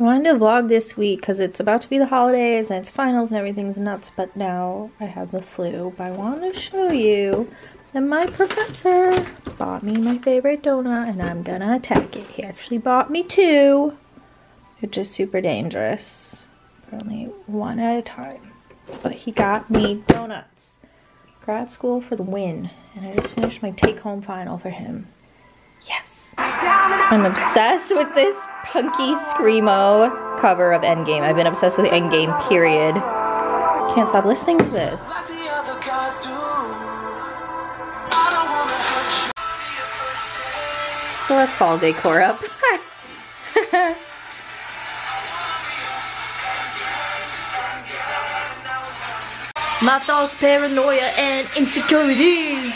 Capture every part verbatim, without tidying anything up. I wanted to vlog this week because it's about to be the holidays and it's finals and everything's nuts, but now I have the flu. But I wanted to show you that my professor bought me my favorite donut and I'm gonna attack it. He actually bought me two, which is super dangerous. Only one at a time. But he got me donuts. Grad school for the win. And I just finished my take-home final for him. Yes. I'm obsessed with this punky screamo cover of Endgame. I've been obsessed with Endgame, period. Can't stop listening to this. So our fall decor up. My thoughts, paranoia, and insecurities.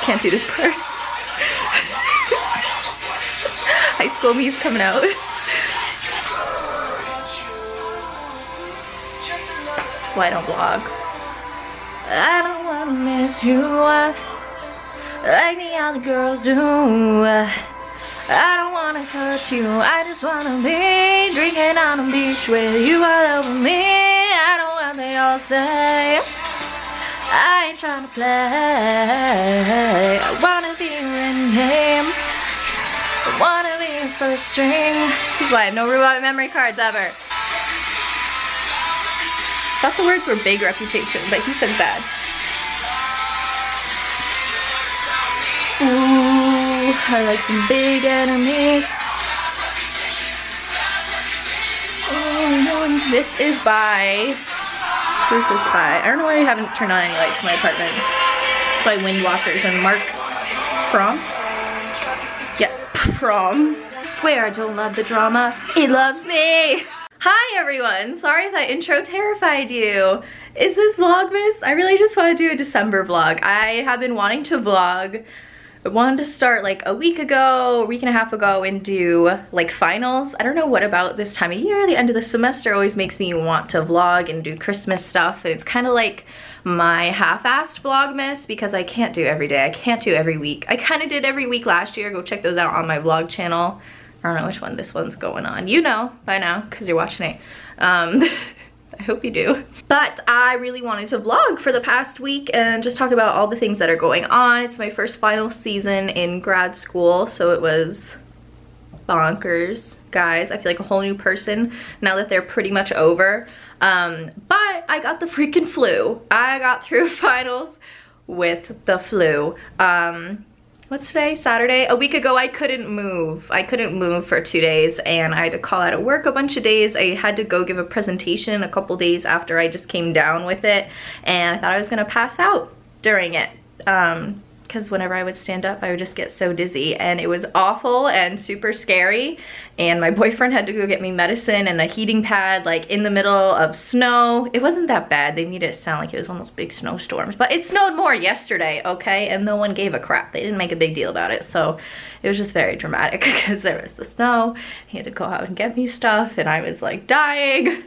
Can't do this part. High school me's coming out. That's why I don't vlog. I don't wanna miss you like the other girls do. I don't wanna hurt you. I just wanna be drinking on the beach with you all over me. They all say I ain't trying to play. I wanna be your endgame. I wanna be your first string. This is why I have no robotic memory cards ever. I thought the words were big reputation, but he said bad. Ooh, I like some big enemies. Oh, this is by. This is by, I don't know why I haven't turned on any lights in my apartment. It's by Windwalkers and Mark Prom. Yes, Prom. I swear I don't love the drama. It loves me. Hi everyone. Sorry if that intro terrified you. Is this Vlogmas? I really just want to do a December vlog. I have been wanting to vlog. I wanted to start like a week ago, a week and a half ago, and do like finals. I don't know what about this time of year, the end of the semester always makes me want to vlog and do Christmas stuff. And it's kind of like my half-assed Vlogmas because I can't do every day. I can't do every week. I kind of did every week last year. Go check those out on my vlog channel. I don't know which one this one's going on. You know by now because you're watching it. Um, I hope you do. But I really wanted to vlog for the past week and just talk about all the things that are going on. It's my first final season in grad school, so it was bonkers, guys. I feel like a whole new person now that they're pretty much over. Um, but I got the freaking flu. I got through finals with the flu. Um, What's today? Saturday? A week ago I couldn't move. I couldn't move for two days and I had to call out of work a bunch of days. I had to go give a presentation a couple days after I just came down with it, and I thought I was gonna pass out during it. Um, because whenever I would stand up I would just get so dizzy, and it was awful and super scary, and my boyfriend had to go get me medicine and a heating pad like in the middle of snow. It wasn't that bad. They made it sound like it was one of those big snowstorms, but it snowed more yesterday, okay, and no one gave a crap. They didn't make a big deal about it, so it was just very dramatic because there was the snow. He had to go out and get me stuff and I was like dying.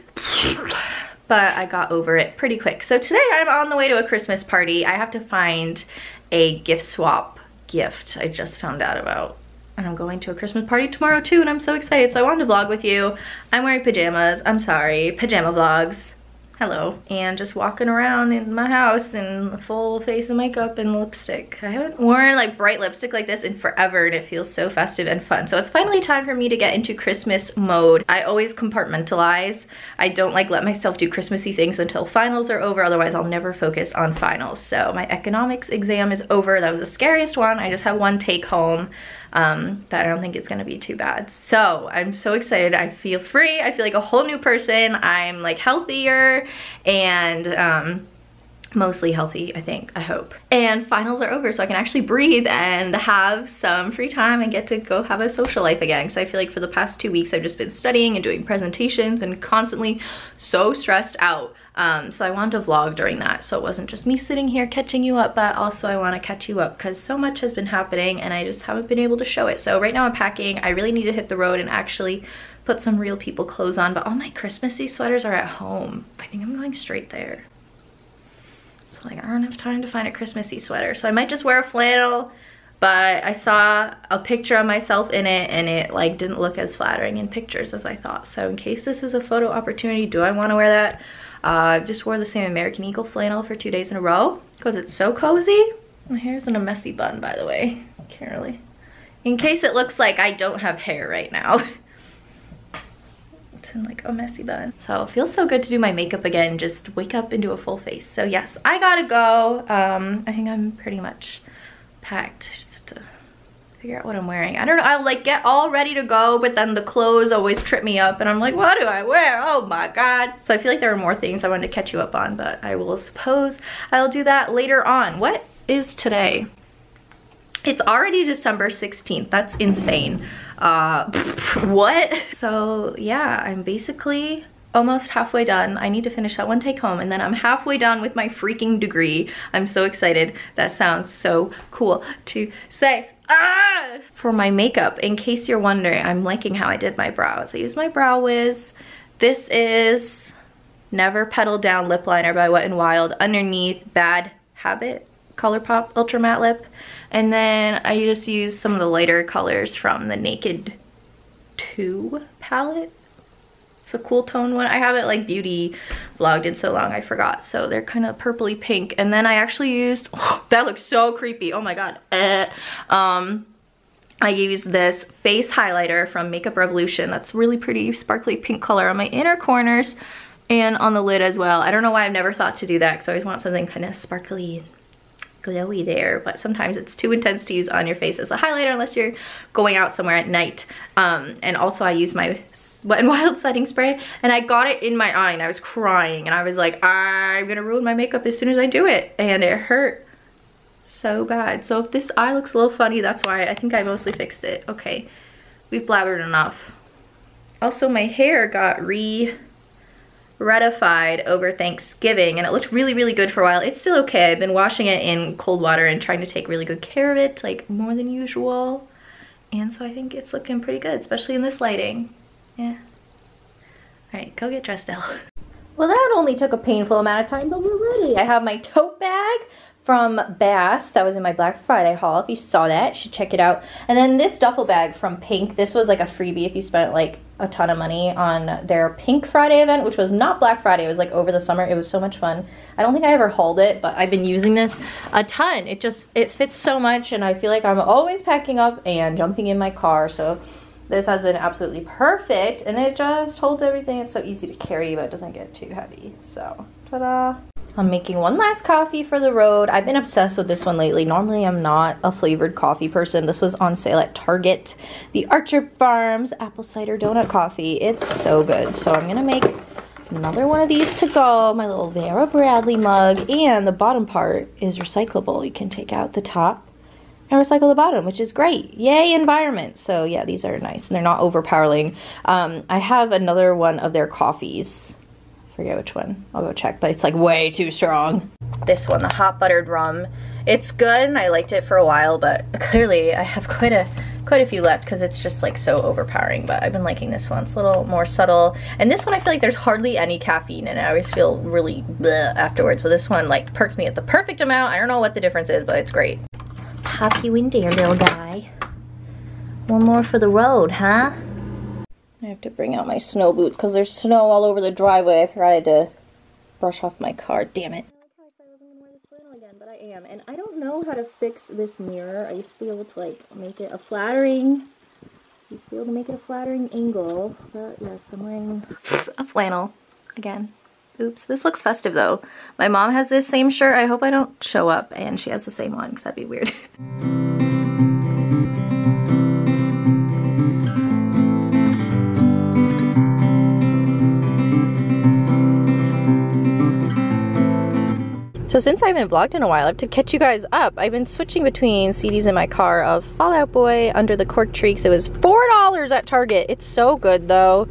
But I got over it pretty quick. So today I'm on the way to a Christmas party. I have to find a gift swap gift I just found out about, and I'm going to a Christmas party tomorrow too, and I'm so excited, so I wanted to vlog with you. I'm wearing pajamas. I'm sorry, pajama vlogs, hello. And just walking around in my house in full face of makeup and lipstick. I haven't worn like bright lipstick like this in forever, and it feels so festive and fun. So it's finally time for me to get into Christmas mode. I always compartmentalize. I don't like let myself do Christmassy things until finals are over, otherwise I'll never focus on finals. So my economics exam is over. That was the scariest one. I just have one take home. Um, that I don't think it's gonna be too bad. So I'm so excited. I feel free. I feel like a whole new person. I'm like healthier and um, mostly healthy, I think, I hope. And finals are over, so I can actually breathe and have some free time and get to go have a social life again. So I feel like for the past two weeks I've just been studying and doing presentations and constantly so stressed out. Um, so I wanted to vlog during that, so it wasn't just me sitting here catching you up, but also I want to catch you up because so much has been happening and I just haven't been able to show it. So right now I'm packing. I really need to hit the road and actually put some real people clothes on, but all my Christmassy sweaters are at home. I think I'm going straight there. So like I don't have time to find a Christmassy sweater, so I might just wear a flannel but I saw a picture of myself in it and it like didn't look as flattering in pictures as I thought. So in case this is a photo opportunity, do I want to wear that? Uh, I just wore the same American Eagle flannel for two days in a row because it's so cozy. My hair's in a messy bun, by the way. Can't really. In case it looks like I don't have hair right now. It's in like a messy bun. So it feels so good to do my makeup again. Just wake up and do a full face. So yes, I gotta go. Um, I think I'm pretty much packed. Just have to figure out what I'm wearing. I don't know. I'll like get all ready to go, but then the clothes always trip me up and I'm like, what do I wear? Oh my God. So I feel like there are more things I wanted to catch you up on, but I will suppose I'll do that later on. What is today? It's already December sixteenth. That's insane. Uh, what? So yeah, I'm basically almost halfway done. I need to finish that one take home and then I'm halfway done with my freaking degree. I'm so excited. That sounds so cool to say. Ah! For my makeup, in case you're wondering, I'm liking how I did my brows. I used my Brow Wiz. This is Never Petal Down Lip Liner by Wet n Wild. Underneath Bad Habit Color Pop Ultra Matte Lip. And then I just used some of the lighter colors from the Naked Two palette. It's a cool tone one. I haven't like beauty vlogged in so long, I forgot. So they're kind of purpley pink. And then I actually used, oh, that looks so creepy. Oh my God. Eh. Um, I used this face highlighter from Makeup Revolution. That's really pretty sparkly pink color on my inner corners and on the lid as well. I don't know why I've never thought to do that because I always want something kind of sparkly, glowy there, but sometimes it's too intense to use on your face as a highlighter unless you're going out somewhere at night. Um, and also I use my Wet n Wild setting spray and I got it in my eye and I was crying and I was like, I'm gonna ruin my makeup as soon as I do it, and it hurt so bad. So if this eye looks a little funny, that's why. I think I mostly fixed it. Okay, we've blabbered enough. Also my hair got re- retified over Thanksgiving and it looked really really good for a while. It's still okay. I've been washing it in cold water and trying to take really good care of it, like more than usual, and so I think it's looking pretty good, especially in this lighting. Yeah. All right, go get dressed now. Well, that only took a painful amount of time, but we're ready. I have my tote bag from Bass that was in my Black Friday haul. If you saw that, you should check it out. And then this duffel bag from Pink, this was like a freebie if you spent like a ton of money on their Pink Friday event, which was not Black Friday, it was like over the summer. It was so much fun. I don't think I ever hauled it, but I've been using this a ton. It just, it fits so much and I feel like I'm always packing up and jumping in my car, so this has been absolutely perfect and it just holds everything. It's so easy to carry but it doesn't get too heavy, so ta-da. I'm making one last coffee for the road. I've been obsessed with this one lately. Normally I'm not a flavored coffee person. This was on sale at Target. The Archer Farms apple cider donut coffee. It's so good. So I'm gonna make another one of these to go. My little Vera Bradley mug, and the bottom part is recyclable. You can take out the top and recycle the bottom, which is great. Yay, environment. So yeah, these are nice and they're not overpowering. Um, I have another one of their coffees. I forget which one. I'll go check, but it's like way too strong. This one, the hot buttered rum. It's good and I liked it for a while, but clearly I have quite a quite a few left because it's just like so overpowering, but I've been liking this one. It's a little more subtle. And this one I feel like there's hardly any caffeine and I always feel really bleh afterwards, but this one like perks me at the perfect amount. I don't know what the difference is, but it's great. Pop you in there, little guy. One more for the road, huh? I have to bring out my snow boots because there's snow all over the driveway. I tried to brush off my car. Damn it. I wasn't gonna wear this flannel again, but I am. And I don't know how to fix this mirror. I used to be able to like make it a flattering. I used to be able to make it a flattering angle. But yes, I'm wearing a flannel again. Oops. This looks festive though. My mom has this same shirt. I hope I don't show up and she has the same one because that'd be weird. So since I haven't vlogged in a while, I have to catch you guys up. I've been switching between C Ds in my car of Fall Out Boy, Under the Cork Tree. It was four dollars at Target. It's so good though.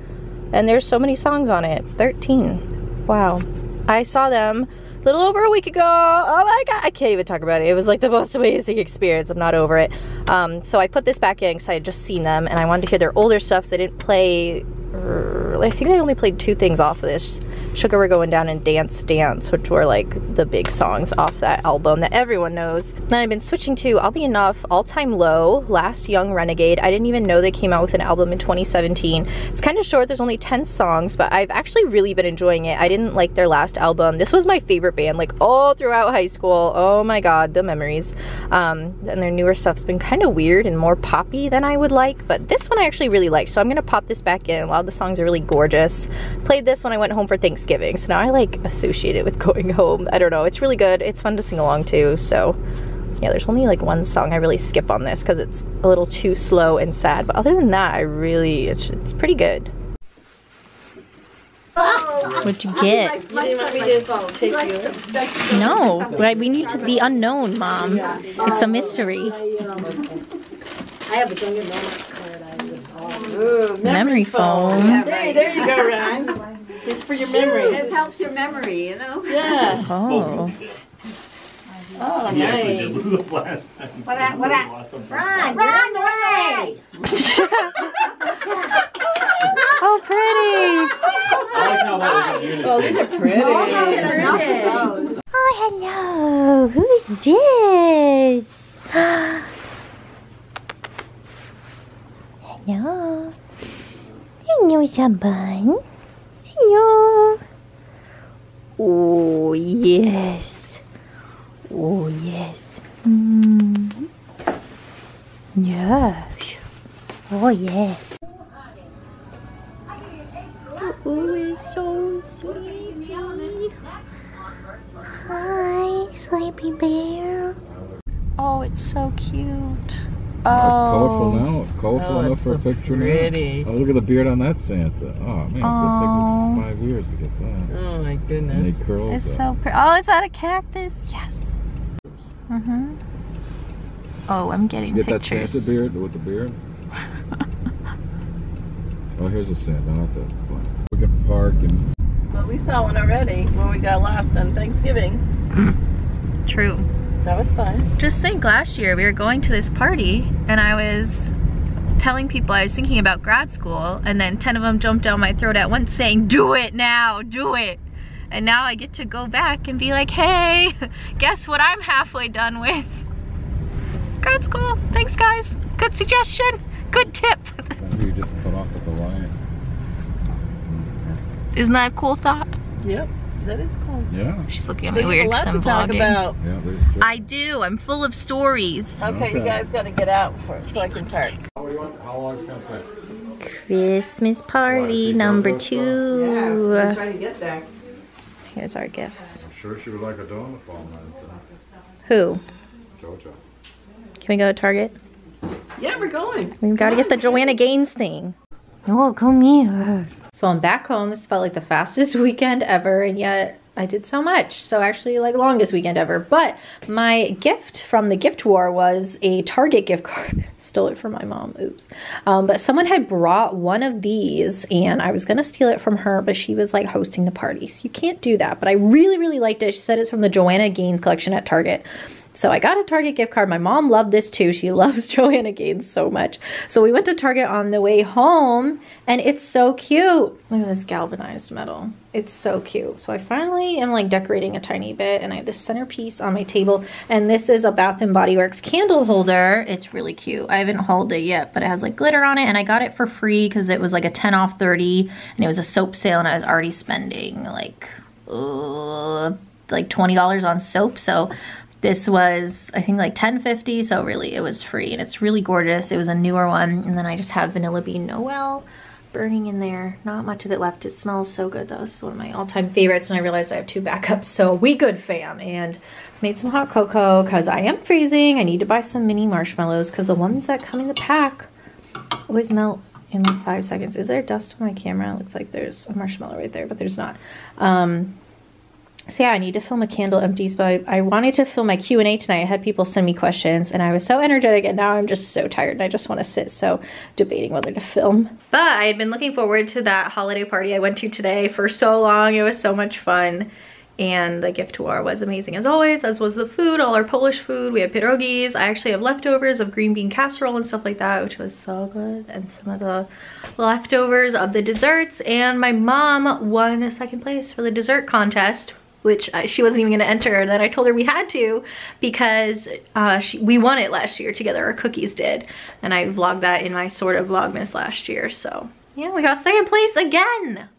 And there's so many songs on it. thirteen. Wow. I saw them a little over a week ago. Oh my God. I can't even talk about it. It was like the most amazing experience. I'm not over it. Um, so I put this back in because I had just seen them and I wanted to hear their older stuff so they didn't play I think I only played two things off of this, Sugar We're Going Down and Dance Dance, which were like the big songs off that album that everyone knows. And I've been switching to, oddly enough, All Time Low, Last Young Renegade. I didn't even know they came out with an album in twenty seventeen. It's kind of short, there's only ten songs, but I've actually really been enjoying it. I didn't like their last album. This was my favorite band like all throughout high school. Oh my god, the memories. Um, and their newer stuff's been kind of weird and more poppy than I would like, but this one I actually really like, so I'm gonna pop this back in. A lot of the songs are really gorgeous. Played this when I went home for Thanksgiving, so now I like associate it with going home. I don't know, it's really good. It's fun to sing along to. So yeah, there's only like one song I really skip on this because it's a little too slow and sad, but other than that I really, it's, it's pretty good. What'd you get? You didn't want me to just all take you. No, right, we need to, the unknown, Mom. It's a mystery. I have a younger moment. Ooh, memory, memory foam. foam. Yeah, right. there, there you go, Ryan. It's for your memory. It helps your memory, you know? Yeah. Oh. Oh, nice. What I, what I, Ron, Ron, Ray! Oh, pretty. Oh, these are pretty. Oh, hello. Who is this? Hello. Hello, someone. Hello. Oh, yes. Oh, yes. Mm. Yes. Oh, yes. Oh, it's so sleepy. Hi, sleepy bear. Oh, it's so cute. Oh, it's colorful now. It's colorful oh, enough it's for a picture pretty. now. Oh, look at the beard on that Santa. Oh, man, it's going to take me five years to get that. Oh, my goodness. And it curls it's up. So pretty. Oh, it's out of cactus. Yes. Mm-hmm. Oh, I'm getting Did you get pictures. Get that Santa beard with the beard? Oh, here's a Santa. That's a fun. We can park and... Well, we saw one already when we got lost on Thanksgiving. True. That was fun. Just think, last year we were going to this party and I was telling people I was thinking about grad school, and then ten of them jumped down my throat at once saying, do it now, do it. And now I get to go back and be like, hey, guess what I'm halfway done with? Grad school. Thanks guys. Good suggestion. Good tip. You just cut off with the line. Isn't that a cool thought? Yep. That is cool. Yeah. She's looking at me weird because I'm vlogging. I do. I'm full of stories. Okay, you guys got to get out first so I can park. Christmas party number two. Yeah, I'm trying to get there. Here's our gifts. I'm sure she would like a donut fall night. Who? Jojo. Can we go to Target? Yeah, we're going. We've got to get the Joanna Gaines thing. Oh, come here. So I'm back home. This felt like the fastest weekend ever, and yet I did so much. So actually, like, longest weekend ever. But my gift from the gift war was a Target gift card. Stole it from my mom. Oops. Um, but someone had brought one of these, and I was going to steal it from her, but she was, like, hosting the party. So you can't do that. But I really, really liked it. She said it's from the Joanna Gaines collection at Target. So I got a Target gift card. My mom loved this too. She loves Joanna Gaines so much. So we went to Target on the way home, and it's so cute. Look at this galvanized metal. It's so cute. So I finally am like decorating a tiny bit, and I have this centerpiece on my table, and this is a Bath and Body Works candle holder. It's really cute. I haven't hauled it yet, but it has like glitter on it, and I got it for free because it was like a ten off thirty, and it was a soap sale, and I was already spending like, uh, like twenty dollars on soap, so... This was, I think, like ten fifty, so really it was free, and it's really gorgeous. It was a newer one, and then I just have Vanilla Bean Noel burning in there. Not much of it left. It smells so good, though. This is one of my all-time favorites, and I realized I have two backups, so we good, fam. And made some hot cocoa, because I am freezing. I need to buy some mini marshmallows, because the ones that come in the pack always melt in like five seconds. Is there dust on my camera? It looks like there's a marshmallow right there, but there's not. Um... So yeah, I need to film the candle empties, but I, I wanted to film my Q and A tonight. I had people send me questions, and I was so energetic, and now I'm just so tired, and I just want to sit, so debating whether to film. But I had been looking forward to that holiday party I went to today for so long. It was so much fun. and the gift tour was amazing as always, as was the food, all our Polish food. We had pierogies. I actually have leftovers of green bean casserole and stuff like that, which was so good, and some of the leftovers of the desserts. And my mom won second place for the dessert contest, which she wasn't even going to enter, and then I told her we had to because uh, she, we won it last year together, our cookies did, and I vlogged that in my sort of Vlogmas last year. So yeah, we got second place again.